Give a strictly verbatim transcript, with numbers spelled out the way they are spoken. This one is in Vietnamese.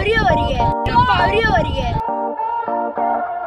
Rio, Rio, Rio, Rio, Rio.